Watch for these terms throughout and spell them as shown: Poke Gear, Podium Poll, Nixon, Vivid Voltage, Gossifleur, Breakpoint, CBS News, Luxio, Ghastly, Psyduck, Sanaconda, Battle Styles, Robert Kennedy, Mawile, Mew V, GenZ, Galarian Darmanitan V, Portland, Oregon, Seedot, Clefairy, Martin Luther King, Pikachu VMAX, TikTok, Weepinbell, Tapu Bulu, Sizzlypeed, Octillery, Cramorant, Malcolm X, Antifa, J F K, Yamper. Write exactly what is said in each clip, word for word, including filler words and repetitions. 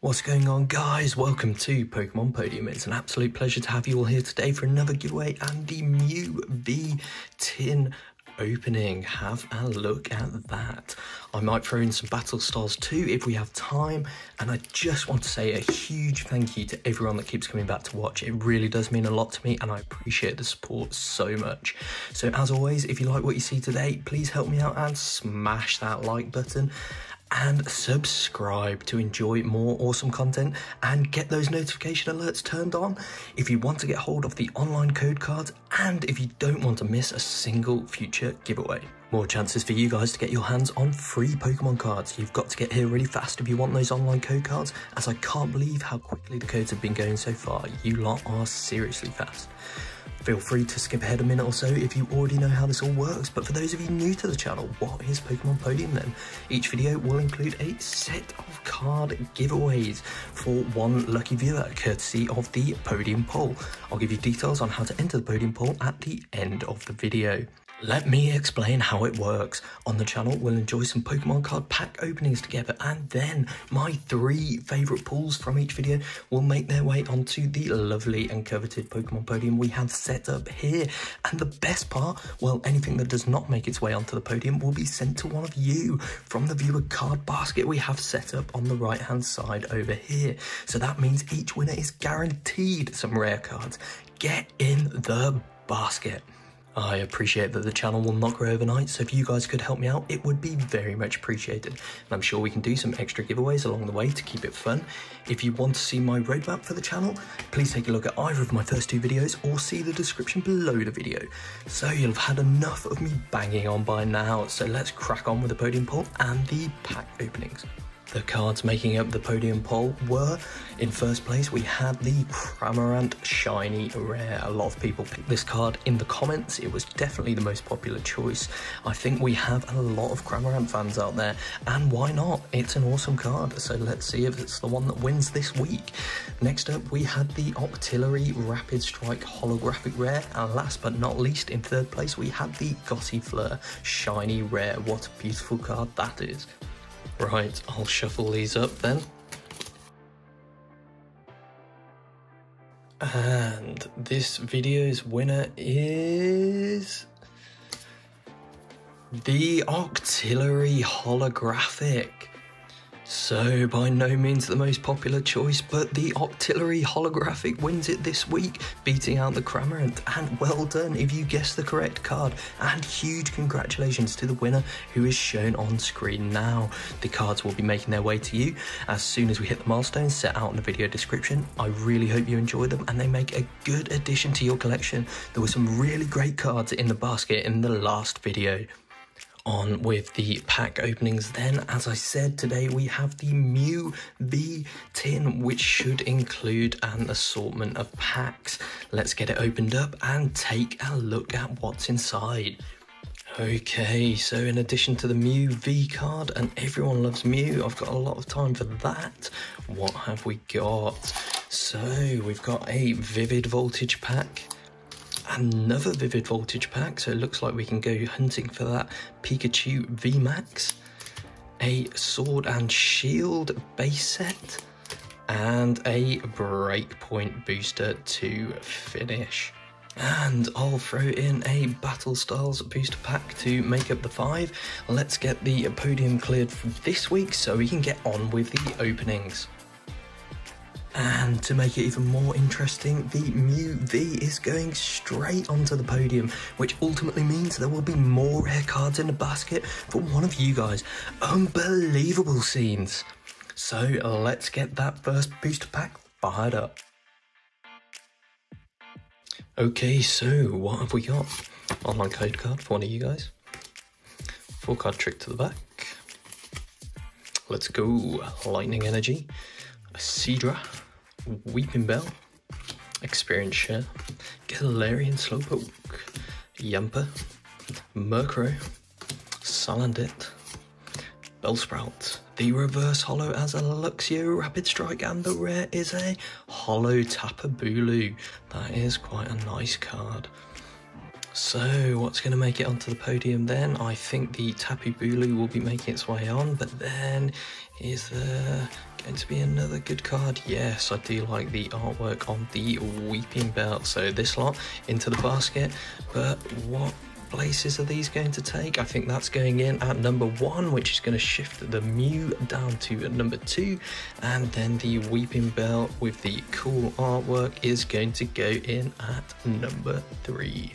What's going on, guys? Welcome to Pokemon Podium. It's an absolute pleasure to have you all here today for another giveaway and the Mew V tin opening. Have a look at that. I might throw in some Battle Styles too if we have time, and I just want to say a huge thank you to everyone that keeps coming back to watch. It really does mean a lot to me and I appreciate the support so much. So as always, if you like what you see today, please help me out and smash that like button and subscribe to enjoy more awesome content and get those notification alerts turned on. If you want to get hold of the online code cards and if you don't want to miss a single future giveaway. More chances for you guys to get your hands on free Pokemon cards. You've got to get here really fast if you want those online code cards, as I can't believe how quickly the codes have been going so far. You lot are seriously fast. Feel free to skip ahead a minute or so if you already know how this all works, but for those of you new to the channel, what is Pokemon Podium then? Each video will include a set of card giveaways for one lucky viewer, courtesy of the Podium poll. I'll give you details on how to enter the Podium poll at the end of the video. Let me explain how it works. On the channel, we'll enjoy some Pokemon card pack openings together, and then my three favourite pulls from each video will make their way onto the lovely and coveted Pokemon Podium we have set up here. And the best part, well, anything that does not make its way onto the podium will be sent to one of you from the viewer card basket we have set up on the right hand side over here. So that means each winner is guaranteed some rare cards. Get in the basket. I appreciate that the channel will not grow overnight, so if you guys could help me out, it would be very much appreciated. And I'm sure we can do some extra giveaways along the way to keep it fun. If you want to see my roadmap for the channel, please take a look at either of my first two videos or see the description below the video. So you'll have had enough of me banging on by now, so let's crack on with the podium poll and the pack openings. The cards making up the podium poll were, in first place, we had the Cramorant Shiny Rare. A lot of people picked this card in the comments. It was definitely the most popular choice. I think we have a lot of Cramorant fans out there, and why not? It's an awesome card, so let's see if it's the one that wins this week. Next up, we had the Octillery Rapid Strike Holographic Rare, and last but not least, in third place, we had the Gossifleur Shiny Rare. What a beautiful card that is. Right, I'll shuffle these up then. And this video's winner is the Octillery Holographic. So by no means the most popular choice, but the Octillery Holographic wins it this week, beating out the Cramorant, and well done if you guessed the correct card, and huge congratulations to the winner who is shown on screen now. The cards will be making their way to you as soon as we hit the milestones set out in the video description. I really hope you enjoy them and they make a good addition to your collection. There were some really great cards in the basket in the last video. On with the pack openings then. As I said, today we have the Mew V tin, which should include an assortment of packs. Let's get it opened up and take a look at what's inside. Okay, so in addition to the Mew V card, and everyone loves Mew, I've got a lot of time for that. What have we got? So we've got a Vivid Voltage pack, another Vivid Voltage pack, so it looks like we can go hunting for that Pikachu V MAX, a Sword and Shield base set, and a Breakpoint booster to finish. And I'll throw in a Battle Styles booster pack to make up the five. Let's get the podium cleared for this week so we can get on with the openings. And to make it even more interesting, the Mew V is going straight onto the podium, which ultimately means there will be more rare cards in the basket for one of you guys. Unbelievable scenes! So let's get that first booster pack fired up. Okay, so what have we got? Online code card for one of you guys. Four card trick to the back. Let's go. Lightning Energy. Seedra, Weepinbell, Experience Share, Galarian Slowpoke, Yamper, Murkrow, Salandit, Bellsprout, the reverse holo as a Luxio Rapid Strike, and the rare is a holo Tapu Bulu. That is quite a nice card. So what's going to make it onto the podium then? I think the Tapu Bulu will be making its way on, but then is the Going to be another good card. Yes, I do like the artwork on the Weepinbell. So this lot into the basket, but what places are these going to take? I think that's going in at number one, which is going to shift the Mew down to number two, and then the Weepinbell with the cool artwork is going to go in at number three.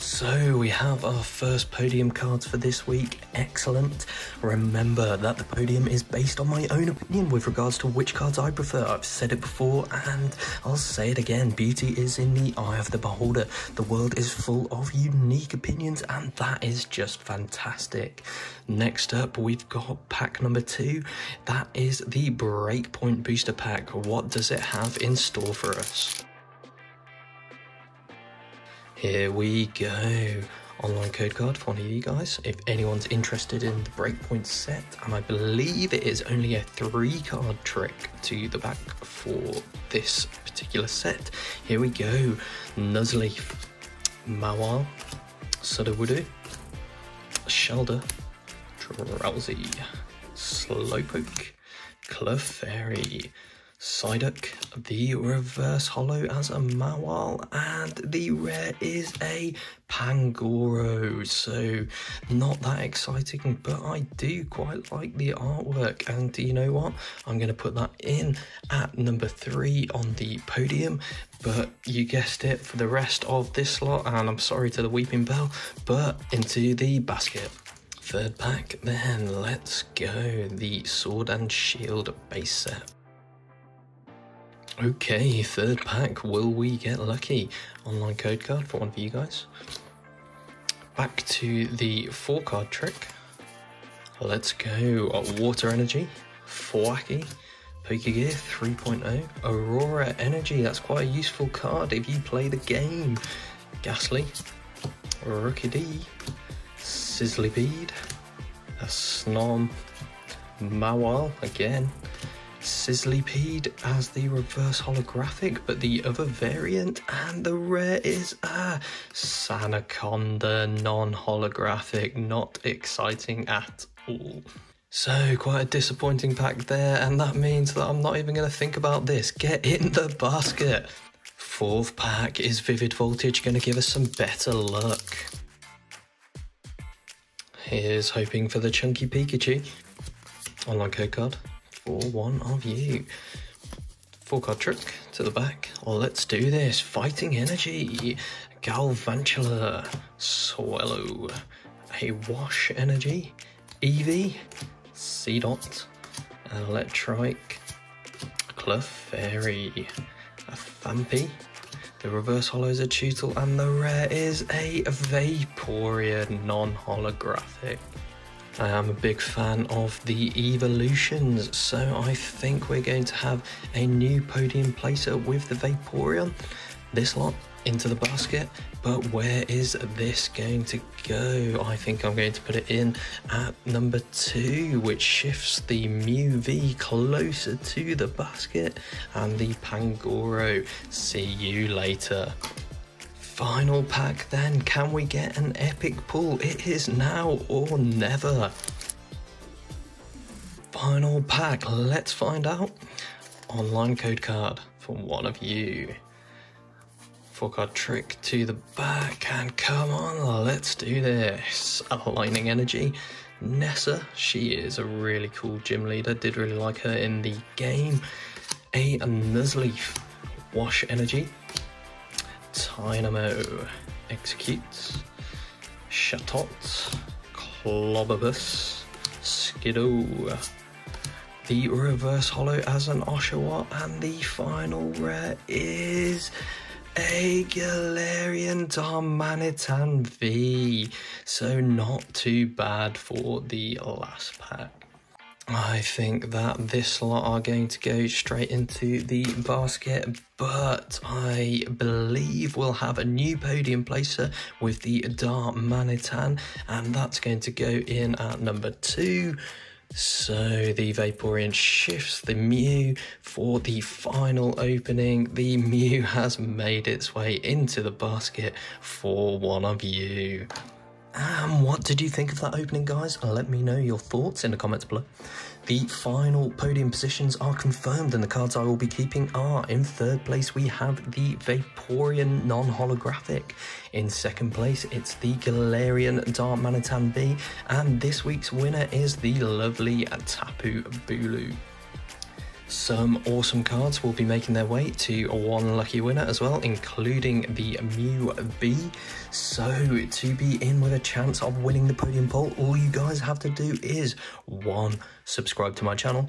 So we have our first podium cards for this week. Excellent. Remember that the podium is based on my own opinion with regards to which cards I prefer. I've said it before and I'll say it again. Beauty is in the eye of the beholder. The world is full of unique opinions and that is just fantastic. Next up, we've got pack number two. That is the Breakpoint Booster Pack. What does it have in store for us? Here we go. Online code card for one of you guys. If anyone's interested in the Breakpoint set, and I believe it is only a three card trick to the back for this particular set. Here we go. Nuzleaf, Mawile, Sudowoodo, Shellder, Drowsy, Slowpoke, Clefairy, Psyduck, the reverse holo as a Mawile, and the rare is a Pangoro. So not that exciting, but I do quite like the artwork, and do you know what, I'm going to put that in at number three on the podium. But you guessed it, for the rest of this lot, and I'm sorry to the Weepinbell, but into the basket. Third pack then, let's go. The Sword and Shield base set. Okay, third pack, will we get lucky? Online code card for one of you guys. Back to the four card trick. Let's go. Water Energy, Fwacky, Poke Gear three point oh, Aurora Energy, that's quite a useful card if you play the game. Ghastly, Rookidee, Sizzlybead, a Snom, Mawile again, Sizzlypeed as the reverse holographic, but the other variant, and the rare is a Sanaconda non-holographic. Not exciting at all. So quite a disappointing pack there, and that means that I'm not even going to think about this. Get in the basket. Fourth pack, is Vivid Voltage going to give us some better luck? Here's hoping for the chunky Pikachu. Online code card. For one of you. Four card trick to the back. Well, let's do this. Fighting Energy, Galvantula, Swallow, a Wash Energy, Eevee, Seedot, Electrike, Clefairy, a Fampi. The reverse holo is a Tootle, and the rare is a Vaporeon non-holographic. I am a big fan of the evolutions, so I think we're going to have a new podium placer with the Vaporeon. This lot into the basket, but where is this going to go? I think I'm going to put it in at number two, which shifts the Mew V closer to the basket, and the Pangoro. See you later. Final pack then, can we get an epic pull? It is now or never. Final pack, let's find out. Online code card for one of you. Four card trick to the back, and come on, let's do this. Lightning Energy, Nessa, she is a really cool gym leader, did really like her in the game. A Nuzleaf, Wash Energy, Tynamo, Executes, Shatot, Clobberbus, Skidoo, the reverse holo as an Oshawa, and the final rare is a Galarian Darmanitan V. So not too bad for the last pack. I think that this lot are going to go straight into the basket, but I believe we'll have a new podium placer with the Darmanitan, and that's going to go in at number two. So the Vaporeon shifts the Mew for the final opening. The Mew has made its way into the basket for one of you. And um, what did you think of that opening, guys? Let me know your thoughts in the comments below. The final podium positions are confirmed, and the cards I will be keeping are, in third place we have the Vaporeon non-holographic. In second place it's the Galarian Darmanitan V, and this week's winner is the lovely Tapu Bulu. Some awesome cards will be making their way to one lucky winner as well, including the Mew V. So to be in with a chance of winning the podium poll, all you guys have to do is one, subscribe to my channel,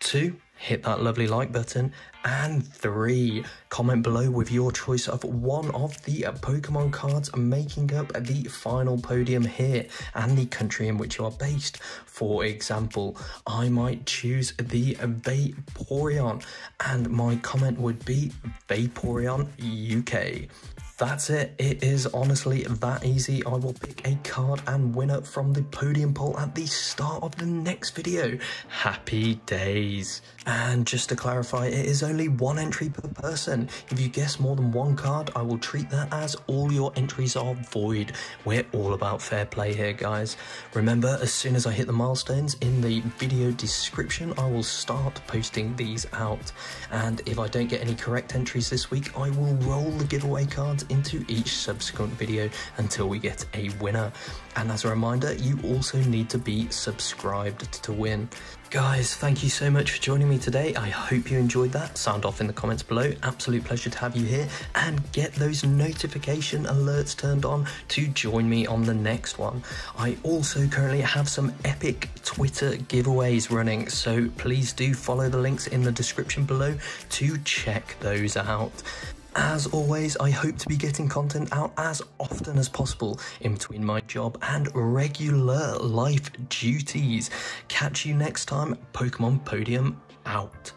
two, hit that lovely like button, and three, comment below with your choice of one of the Pokemon cards making up the final podium here and the country in which you are based. For example, I might choose the Vaporeon, and my comment would be Vaporeon U K. That's it. It is honestly that easy. I will pick a card and winner from the podium poll at the start of the next video. Happy days. And just to clarify, it is only one entry per person. If you guess more than one card, I will treat that as all your entries are void. We're all about fair play here, guys. Remember, as soon as I hit the milestones in the video description, I will start posting these out. And if I don't get any correct entries this week, I will roll the giveaway cards into each subsequent video until we get a winner. And as a reminder, you also need to be subscribed to win. Guys, thank you so much for joining me today. I hope you enjoyed that. Sound off in the comments below. Absolute pleasure to have you here, and get those notification alerts turned on to join me on the next one. I also currently have some epic Twitter giveaways running, so please do follow the links in the description below to check those out. As always, I hope to be getting content out as often as possible in between my job and regular life duties. Catch you next time. Pokemon Podium out.